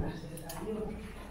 Gracias a Dios.